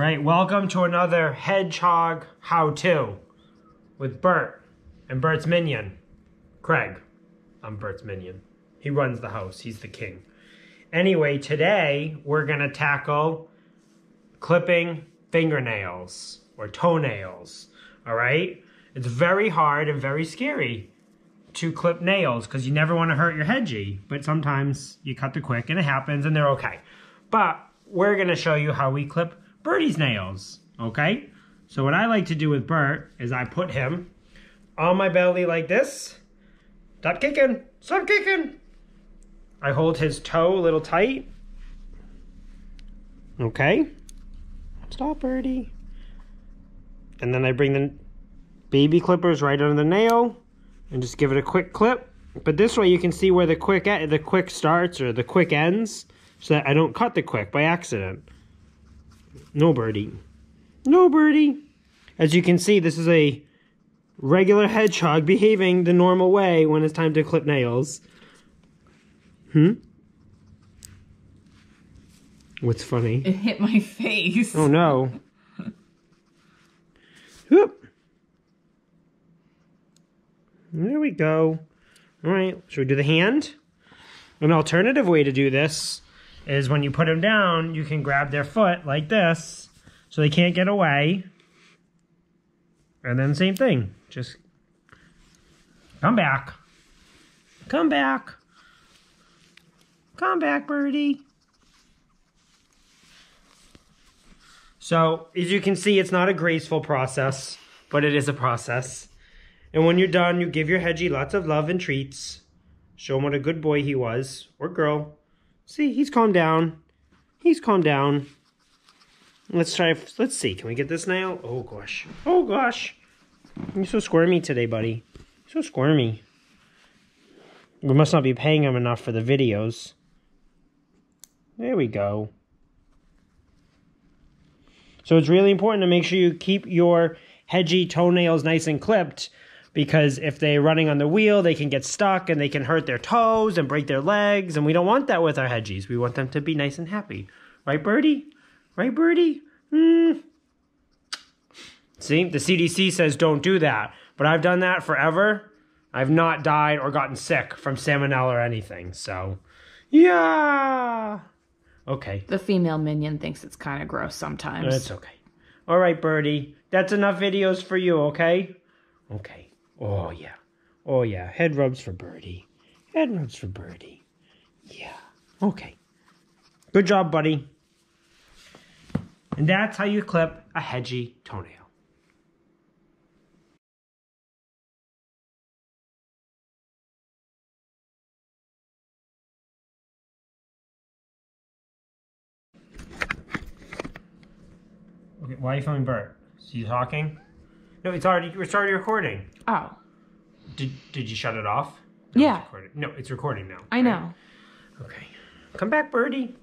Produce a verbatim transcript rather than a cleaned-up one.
Alright, welcome to another Hedgehog How-To with Bert and Bert's minion, Craig. I'm Bert's minion. He runs the house. He's the king. Anyway, today we're going to tackle clipping fingernails or toenails. Alright? It's very hard and very scary to clip nails because you never want to hurt your hedgie. But sometimes you cut the quick and it happens and they're okay. But we're going to show you how we clip Bertie's nails, okay? So what I like to do with Bert is I put him on my belly like this. Stop kicking, stop kicking. I hold his toe a little tight. Okay, stop Bertie. And then I bring the baby clippers right under the nail and just give it a quick clip. But this way you can see where the quick, the quick starts or the quick ends so that I don't cut the quick by accident. No birdie. No birdie. As you can see, this is a regular hedgehog behaving the normal way when it's time to clip nails. Hmm? What's funny? It hit my face. Oh, no. Whoop. There we go. All right. Should we do the hand? An alternative way to do this is when you put them down, you can grab their foot like this so they can't get away. And then same thing. Just come back. Come back. Come back, birdie. So, as you can see, it's not a graceful process, but it is a process. And when you're done, you give your hedgie lots of love and treats. Show him what a good boy he was, or girl. See, he's calmed down. He's calmed down. Let's try, let's see. Can we get this nail? Oh, gosh. Oh, gosh. You're so squirmy today, buddy. You're so squirmy. We must not be paying him enough for the videos. There we go. So it's really important to make sure you keep your hedgy toenails nice and clipped, because if they're running on the wheel, they can get stuck and they can hurt their toes and break their legs. And we don't want that with our hedgies. We want them to be nice and happy. Right, Birdie? Right, Birdie? Mm. See, the C D C says don't do that. But I've done that forever. I've not died or gotten sick from salmonella or anything. So, yeah. Okay. The female minion thinks it's kind of gross sometimes. That's okay. All right, Birdie. That's enough videos for you, okay? Okay. Oh, yeah. Oh, yeah. Head rubs for Birdie. Head rubs for Birdie. Yeah. Okay. Good job, buddy. And that's how you clip a hedgy toenail. Okay, why are you filming Bert? Is he talking? No, it's already, it's already recording. Oh. Did, did you shut it off? No, yeah. It's no, it's recording now. I right? know. Okay. Come back, Birdie.